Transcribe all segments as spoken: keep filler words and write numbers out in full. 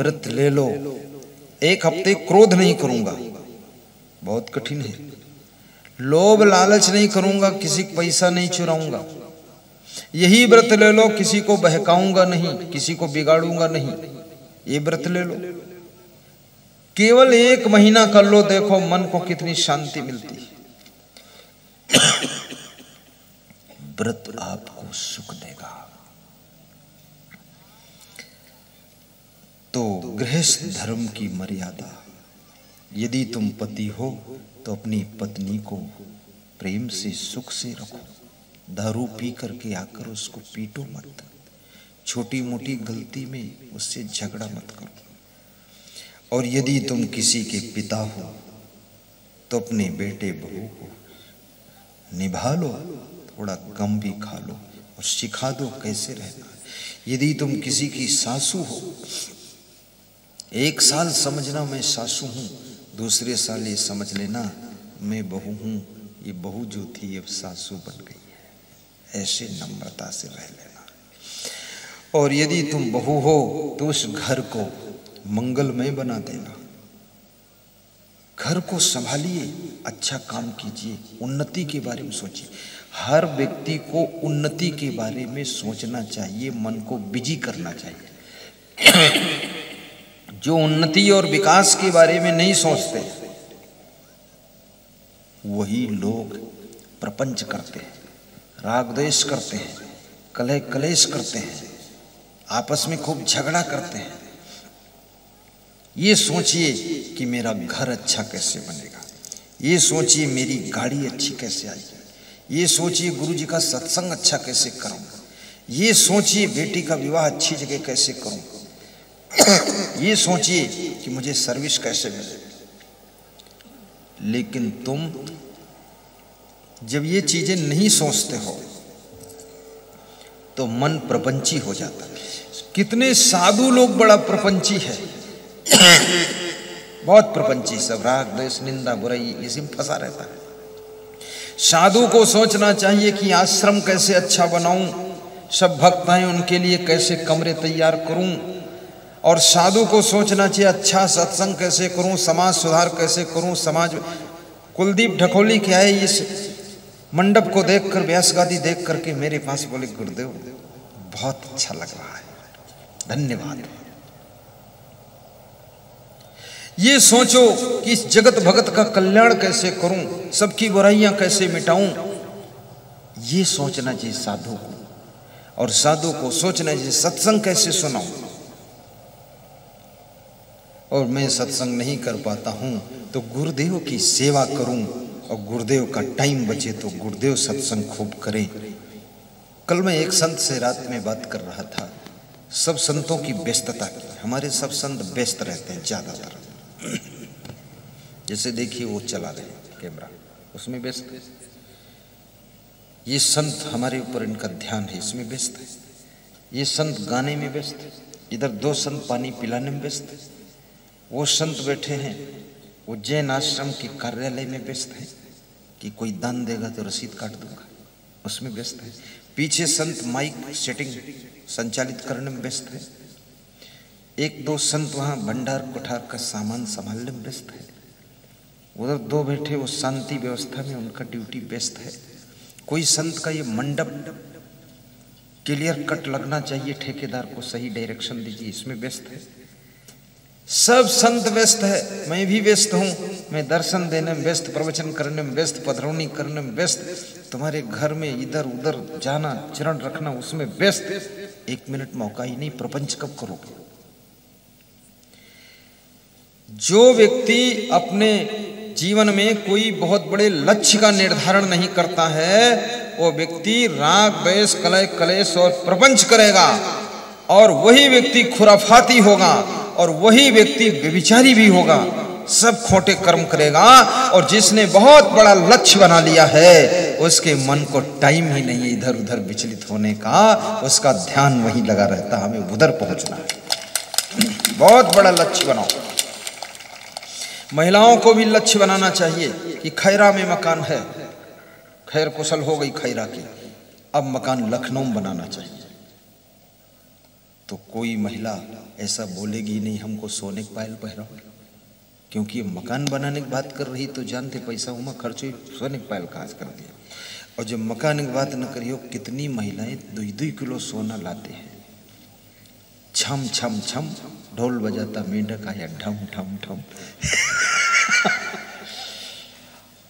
व्रत ले लो, एक हफ्ते क्रोध नहीं करूंगा, बहुत कठिन है। लोभ लालच नहीं करूंगा, किसी का पैसा नहीं चुराऊंगा। यही व्रत ले लो, किसी को बहकाऊंगा नहीं, किसी को बिगाड़ूंगा नहीं, ये व्रत ले लो। केवल एक महीना कर लो, देखो मन को कितनी शांति मिलती है। व्रत आपको सुख देगा। तो गृहस्थ धर्म की मर्यादा, यदि तुम पति हो तो अपनी पत्नी को प्रेम से सुख से रखो, दारू पी करके आकर उसको पीटो मत, छोटी मोटी गलती में उससे झगड़ा मत करो। और यदि तुम किसी के पिता हो तो अपने बेटे बहू को निभा लो, थोड़ा गम भी खा लो और सिखा दो कैसे रहना। यदि तुम किसी की सासू हो, एक साल समझना मैं सासू हूँ, दूसरे साल ये समझ लेना मैं बहू हूँ, ये बहू जो थी अब सासू बन गई है, ऐसे नम्रता से रह लेना। और यदि तुम बहू हो तो उस घर को मंगलमय बना देना, घर को संभालिए, अच्छा काम कीजिए, उन्नति के बारे में सोचिए। हर व्यक्ति को उन्नति के बारे में सोचना चाहिए, मन को बिजी करना चाहिए। जो उन्नति और विकास के बारे में नहीं सोचते वही लोग प्रपंच करते हैं, राग द्वेष करते हैं, कलह कलेश करते हैं, आपस में खूब झगड़ा करते हैं। ये सोचिए कि मेरा घर अच्छा कैसे बनेगा, ये सोचिए मेरी गाड़ी अच्छी कैसे आएगी, ये सोचिए गुरुजी का सत्संग अच्छा कैसे करूँगा, ये सोचिए बेटी का विवाह अच्छी जगह कैसे करूँगा, ये सोचिए कि मुझे सर्विस कैसे मिले। लेकिन तुम जब ये चीज़ें नहीं सोचते हो तो मन प्रपंची हो जाता। कितने साधु लोग बड़ा प्रपंची है, बहुत प्रपंची, सब राग द्वेष निंदा बुराई इसी में फंसा रहता है। साधु को सोचना चाहिए कि आश्रम कैसे अच्छा बनाऊं, सब भक्त हैं उनके लिए कैसे कमरे तैयार करूं। और साधु को सोचना चाहिए अच्छा सत्संग कैसे करूं, समाज सुधार कैसे करूं। समाज कुलदीप ढकोली क्या है, इस मंडप को देखकर व्यासगादी देख करके मेरे पास बोले गुरुदेव बहुत अच्छा लग रहा है, धन्यवाद। ये सोचो कि इस जगत भगत का कल्याण कैसे करूं, सबकी बुराइयां कैसे मिटाऊं, ये सोचना चाहिए साधु को। और साधु को सोचना चाहिए सत्संग कैसे सुनाऊं। और मैं सत्संग नहीं कर पाता हूं तो गुरुदेव की सेवा करूं, और गुरुदेव का टाइम बचे तो गुरुदेव सत्संग खूब करें। कल मैं एक संत से रात में बात कर रहा था, सब संतों की व्यस्तता की, हमारे सब संत व्यस्त रहते हैं ज़्यादातर। जैसे देखिए वो चला रहे हैं कैमरा, उसमें व्यस्त है। ये संत हमारे ऊपर इनका ध्यान है, इसमें व्यस्त है। ये संत गाने में व्यस्त है, इधर दो संत पानी पिलाने में व्यस्त है। वो संत बैठे हैं वो जैन आश्रम के कार्यालय में व्यस्त है कि कोई दान देगा तो रसीद काट दूंगा, उसमें व्यस्त है। पीछे संत माइक सेटिंग संचालित करने में व्यस्त है। एक दो संत वहाँ भंडार कोठार का सामान संभालने में व्यस्त है। उधर दो बैठे वो शांति व्यवस्था में उनका ड्यूटी व्यस्त है। कोई संत का ये मंडप क्लियर कट लगना चाहिए, ठेकेदार को सही डायरेक्शन दीजिए, इसमें व्यस्त है। सब संत व्यस्त है, मैं भी व्यस्त हूँ। मैं दर्शन देने में व्यस्त, प्रवचन करने में व्यस्त, पधरौनी करने में व्यस्त, तुम्हारे घर में इधर उधर जाना चरण रखना उसमें व्यस्त। एक मिनट मौका ही नहीं, प्रपंच कब करोगे। जो व्यक्ति अपने जीवन में कोई बहुत बड़े लक्ष्य का निर्धारण नहीं करता है वो व्यक्ति राग द्वेष कलह कलेश और प्रपंच करेगा, और वही व्यक्ति खुराफाती होगा, और वही व्यक्ति व्यभिचारी भी होगा, सब खोटे कर्म करेगा। और जिसने बहुत बड़ा लक्ष्य बना लिया है उसके मन को टाइम ही नहीं है इधर उधर विचलित होने का, उसका ध्यान वहीं लगा रहता, हमें उधर पहुंचना है। बहुत बड़ा लक्ष्य बनाओ। महिलाओं को भी लक्ष्य बनाना चाहिए कि खैरा में मकान है, खैर कुशल हो गई खैरा की, अब मकान लखनऊ में बनाना चाहिए। तो कोई महिला ऐसा बोलेगी नहीं हमको सोने की पायल पहनाओ, क्योंकि ये मकान बनाने की बात कर रही तो जानते पैसा उमा खर्च हुई, सोने की पायल खास कर दिया। और जब मकान की बात न करियो कितनी महिलाएं दो दो किलो सोना लाते हैं, छम छम छम ढोल बजाता मेंढक आया ठम ठम ठम।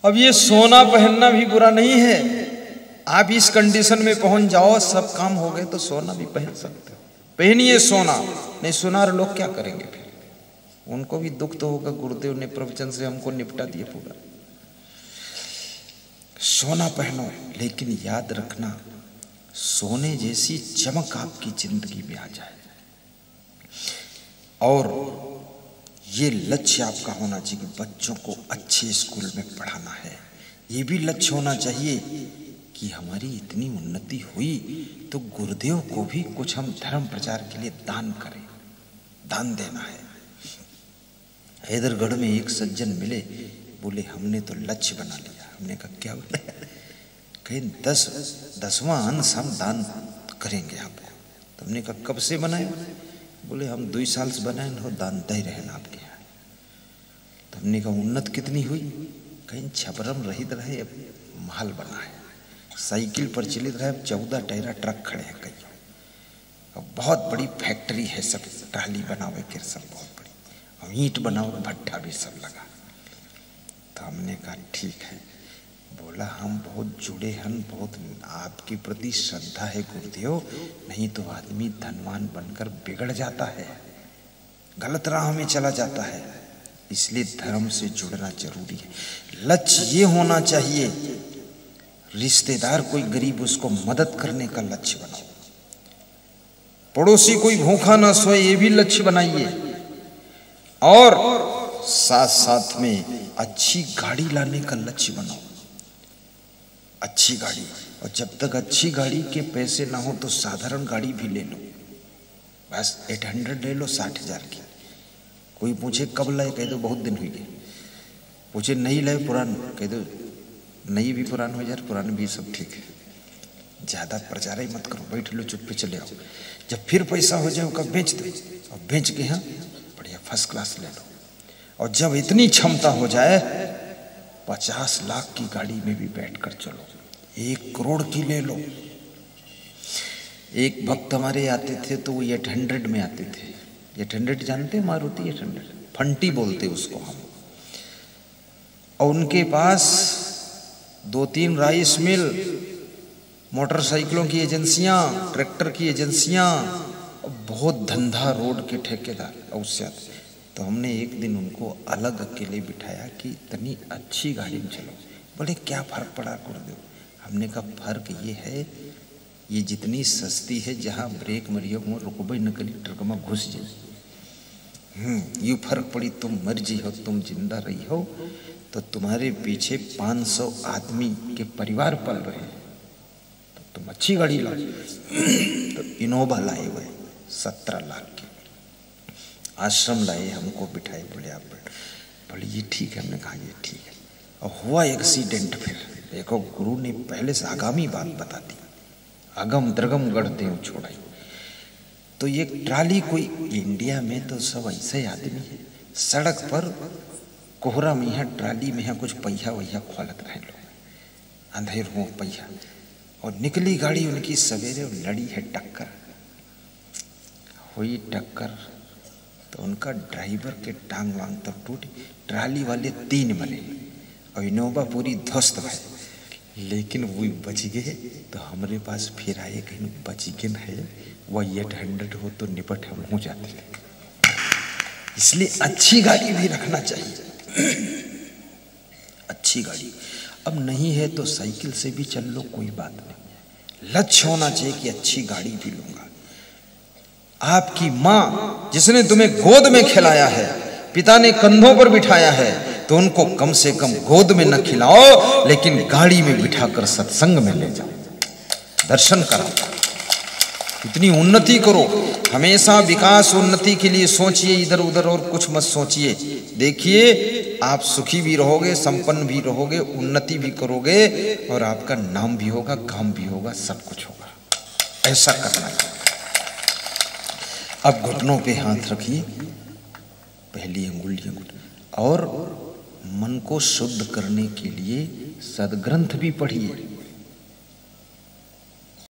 अब ये सोना पहनना भी बुरा नहीं है, आप इस कंडीशन में पहुंच जाओ सब काम हो गए तो सोना भी पहन सकते हो, पहनिए सोना, नहीं सुनार लोग क्या करेंगे फिर, उनको भी दुख तो होगा। गुरुदेव ने प्रवचन से हमको निपटा दिया पूरा। सोना पहनो, लेकिन याद रखना सोने जैसी चमक आपकी जिंदगी में आ जाए, और ये लक्ष्य आपका होना चाहिए कि बच्चों को अच्छे स्कूल में पढ़ाना है। ये भी लक्ष्य होना चाहिए कि हमारी इतनी उन्नति हुई तो गुरुदेव को भी कुछ हम धर्म प्रचार के लिए दान करें, दान देना है। हैदरगढ़ में एक सज्जन मिले, बोले हमने तो लक्ष्य बना लिया। हमने कहा क्या बनाया? कहीं दस दसवां अंश हम दान करेंगे आपको। तो हमने कहा कब से बनाए? बोले हम दो साल से बनाए और दान दे रहे हैं आपके यहाँ। तो हमने कहा उन्नत कितनी हुई? कहीं छपरम रहित रहे अब महल बना है, साइकिल पर चलित रहे, अब चौदह टायरा ट्रक खड़े हैं कहीं, अब बहुत बड़ी फैक्ट्री है, सब टाली बनावे के सब बहुत बड़ी, और ईंट बनाओ भट्ठा भी सब लगा। तो हमने कहा ठीक है। बोला हम बहुत जुड़े हैं, बहुत आपके प्रति श्रद्धा है गुरुदेव, नहीं तो आदमी धनवान बनकर बिगड़ जाता है, गलत राह में चला जाता है, इसलिए धर्म से जुड़ना जरूरी है। लक्ष्य ये होना चाहिए, रिश्तेदार कोई गरीब उसको मदद करने का लक्ष्य बनाओ, पड़ोसी कोई भूखा ना सोए ये भी लक्ष्य बनाइए, और साथ साथ में अच्छी गाड़ी लाने का लक्ष्य बनाओ, अच्छी गाड़ी। और जब तक अच्छी गाड़ी के पैसे ना हो तो साधारण गाड़ी भी ले लो, बस एट हंड्रेड ले लो, साठ हजार की। कोई पूछे कब लाए, कह दो बहुत दिन हुई गए। पूछे नहीं लाए पुराना, कह दो नई भी पुराना हो जाए, पुराने भी सब ठीक है। ज़्यादा प्रचार ही मत करो, बैठ लो चुप पे चले आओ, जब फिर पैसा हो जाए कब बेच दो, और बेच के यहाँ बढ़िया फर्स्ट क्लास ले लो। और जब इतनी क्षमता हो जाए पचास लाख की गाड़ी में भी बैठकर चलो, एक करोड़ की ले लो। एक वक्त हमारे आते थे तो वो एट हंड्रेड में आते थे, एट हंड्रेड जानते, मारुति एट हंड्रेड फंटी बोलते उसको हम। और उनके पास दो तीन राइस मिल, मोटरसाइकिलों की एजेंसियां, ट्रैक्टर की एजेंसियां, बहुत धंधा, रोड के ठेकेदार और उससे आते। तो हमने एक दिन उनको अलग अकेले बिठाया कि इतनी अच्छी गाड़ी में चलो। बोले क्या फर्क पड़ा गुरुदेव? हमने कहा फर्क ये है, ये जितनी सस्ती है जहाँ ब्रेक मरियो हो रुकबे न करी ट्रक में घुस जाए, यूँ फर्क पड़ी। तुम मर जी हो, तुम जिंदा रही हो तो तुम्हारे पीछे पाँच सौ आदमी के परिवार पल रहे हैं, तो तुम अच्छी गाड़ी लाओ। तो इनोवा लाए हुए सत्रह लाख की, आश्रम लाए, हमको बिठाए, बोले आप बैठ। बोले ये ठीक है? हमने कहा ये ठीक है। और हुआ एक्सीडेंट। फिर देखो गुरु ने पहले से आगामी बात बता दी, आगम द्रगम गढ़ देव छोड़ाई। तो ये ट्राली कोई, इंडिया में तो सब ऐसे आदमी है, सड़क पर कोहरा में यहाँ ट्राली में यहाँ कुछ पहिया वहिया खोलत रहे लोग, अंधेर हो पहिया, और निकली गाड़ी उनकी सवेरे, और लड़ी है टक्कर। हुई टक्कर तो उनका ड्राइवर के टांग वांग तो टूट, ट्राली वाले तीन मरे और इनोवा पूरी ध्वस्त है, लेकिन वो बच गए। तो हमारे पास फिर आए कहीं बच गए है, वह एट हंड्रेड हो तो निपट हम हो जाते थे। इसलिए अच्छी गाड़ी भी रखना चाहिए, अच्छी गाड़ी। अब नहीं है तो साइकिल से भी चल लो, कोई बात नहीं। लक्ष्य होना चाहिए कि अच्छी गाड़ी भी लूंगा। आपकी माँ जिसने तुम्हें गोद में खिलाया है, पिता ने कंधों पर बिठाया है, तो उनको कम से कम गोद में न खिलाओ, लेकिन गाड़ी में बिठाकर सत्संग में ले जाओ, दर्शन कराओ, इतनी उन्नति करो। हमेशा विकास उन्नति के लिए सोचिए, इधर उधर और कुछ मत सोचिए। देखिए आप सुखी भी रहोगे, संपन्न भी रहोगे, उन्नति भी करोगे, और आपका नाम भी होगा, काम भी होगा, सब कुछ होगा। ऐसा करना है। अब घुटनों पे हाथ रखिए, पहली अंगुलियां और मन को शुद्ध करने के लिए सदग्रंथ भी पढ़िए।